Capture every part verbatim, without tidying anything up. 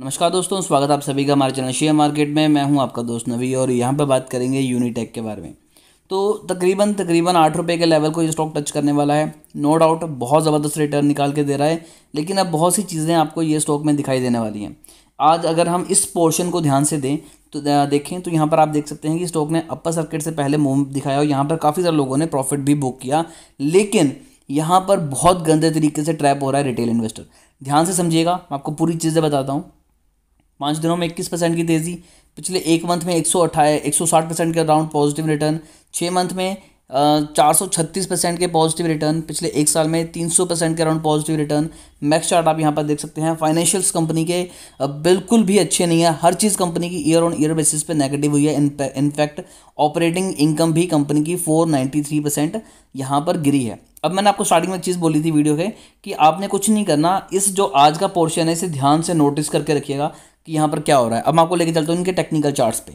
नमस्कार दोस्तों, स्वागत आप सभी का हमारे चैनल शेयर मार्केट में। मैं हूं आपका दोस्त नवी और यहां पर बात करेंगे यूनिटेक के बारे में। तो तकरीबन तकरीबन आठ रुपये के लेवल को ये स्टॉक टच करने वाला है। नो डाउट बहुत ज़बरदस्त रिटर्न निकाल के दे रहा है, लेकिन अब बहुत सी चीज़ें आपको ये स्टॉक में दिखाई देने वाली हैं। आज अगर हम इस पोर्शन को ध्यान से दें तो देखें तो यहाँ पर आप देख सकते हैं कि स्टॉक ने अपर सर्किट से पहले मूव दिखाया और यहाँ पर काफ़ी सारे लोगों ने प्रॉफिट भी बुक किया, लेकिन यहाँ पर बहुत गंदे तरीके से ट्रैप हो रहा है रिटेल इन्वेस्टर। ध्यान से समझिएगा, मैं आपको पूरी चीज़ें बताता हूँ। पाँच दिनों में इक्कीस परसेंट की तेज़ी, पिछले एक मंथ में एक सौ अठाए एक सौ साठ परसेंट के अराउंड पॉजिटिव रिटर्न, छः मंथ में चार सौ छत्तीस परसेंट के पॉजिटिव रिटर्न, पिछले एक साल में तीन सौ परसेंट के around positive return. Max chart आप यहाँ पर देख सकते हैं। फाइनेंशियल्स कंपनी के बिल्कुल भी अच्छे नहीं है। हर चीज़ कंपनी की ईयर ऑन ईयर बेसिस पे नेगेटिव हुई है। इनफैक्ट ऑपरेटिंग इनकम भी कंपनी की फोर नाइन्टी थ्री परसेंट यहाँ पर गिरी है। अब मैंने आपको स्टार्टिंग में चीज़ बोली थी वीडियो के कि आपने कुछ नहीं करना। इस जो आज का पोर्शन है इसे ध्यान से नोटिस करके रखिएगा कि यहाँ पर क्या हो रहा है। अब मैं आपको लेके चलता हूँ इनके टेक्निकल चार्ट्स पे।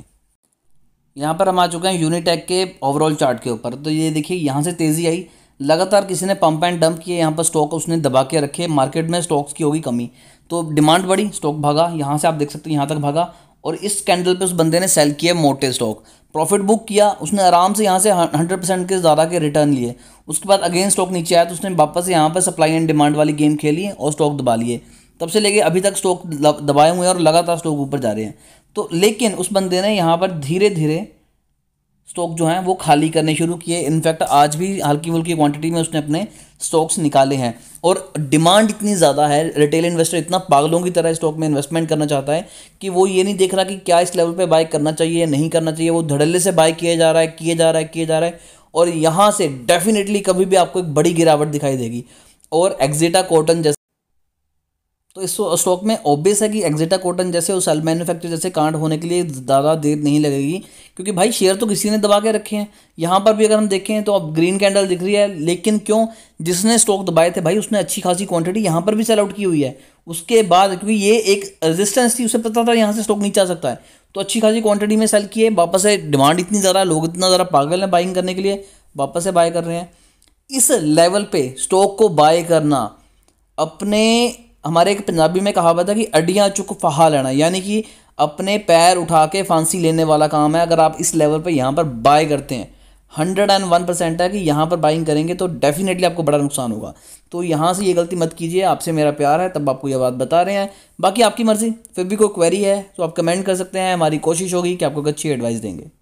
यहाँ पर हम आ चुके हैं यूनिटेक के ओवरऑल चार्ट के ऊपर। तो ये देखिए, यहाँ से तेज़ी आई। लगातार किसी ने पंप एंड डंप किए, यहाँ पर स्टॉक उसने दबा के रखे। मार्केट में स्टॉक्स की होगी कमी, तो डिमांड बढ़ी, स्टॉक भागा। यहाँ से आप देख सकते हैं यहाँ तक भागा और इस कैंडल पे उस बंदे ने सेल किया मोटे स्टॉक, प्रॉफिट बुक किया। उसने आराम से यहाँ से हंड्रेड परसेंट के ज़्यादा के रिटर्न लिए। उसके बाद अगेन स्टॉक नीचे आया तो उसने वापस यहाँ पर सप्लाई एंड डिमांड वाली गेम खेली और स्टॉक दबा लिए। तब से लेके अभी तक स्टॉक दबाए हुए हैं और लगातार स्टॉक ऊपर जा रहे हैं। तो लेकिन उस बंदे ने यहाँ पर धीरे धीरे स्टॉक जो हैं वो खाली करने शुरू किए। इनफैक्ट आज भी हल्की फुल्की क्वांटिटी में उसने अपने स्टॉक्स निकाले हैं। और डिमांड इतनी ज़्यादा है, रिटेल इन्वेस्टर इतना पागलों की तरह स्टॉक में इन्वेस्टमेंट करना चाहता है कि वो ये नहीं देख रहा कि क्या इस लेवल पर बाय करना चाहिए, नहीं करना चाहिए। वो धड़ल्ले से बाय किया जा रहा है किया जा रहा है किया जा रहा है और यहाँ से डेफिनेटली कभी भी आपको एक बड़ी गिरावट दिखाई देगी। और एक्जिटा कॉटन जैसे, तो इस स्टॉक में ऑब्वियस है कि एक्जिटा कॉटन जैसे उस सेल मैन्युफैक्चर जैसे कांड होने के लिए ज़्यादा देर नहीं लगेगी, क्योंकि भाई शेयर तो किसी ने दबा के रखे हैं। यहाँ पर भी अगर हम देखें तो अब ग्रीन कैंडल दिख रही है, लेकिन क्यों? जिसने स्टॉक दबाए थे भाई उसने अच्छी खासी क्वांटिटी यहाँ पर भी सेल आउट की हुई है। उसके बाद क्योंकि ये एक रेजिस्टेंस थी, उसे पता था यहाँ से स्टॉक नीचे आ सकता है, तो अच्छी खासी क्वांटिटी में सेल किए। वापस से डिमांड इतनी ज़्यादा, लोग इतना ज़्यादा पागल हैं बाइंग करने के लिए, वापस से बाय कर रहे हैं। इस लेवल पर स्टॉक को बाय करना, अपने हमारे एक पंजाबी में कहावत है कि अड्डियाँ चुक फहा लेना, यानी कि अपने पैर उठा के फांसी लेने वाला काम है। अगर आप इस लेवल पे यहाँ पर बाय करते हैं, हंड्रेड एंड वन परसेंट है कि यहाँ पर बाइंग करेंगे तो डेफिनेटली आपको बड़ा नुकसान होगा। तो यहाँ से ये गलती मत कीजिए। आपसे मेरा प्यार है तब आपको ये बात बता रहे हैं, बाकी आपकी मर्ज़ी। फिर भी कोई क्वेरी है तो आप कमेंट कर सकते हैं, हमारी कोशिश होगी कि आपको अच्छी एडवाइस देंगे।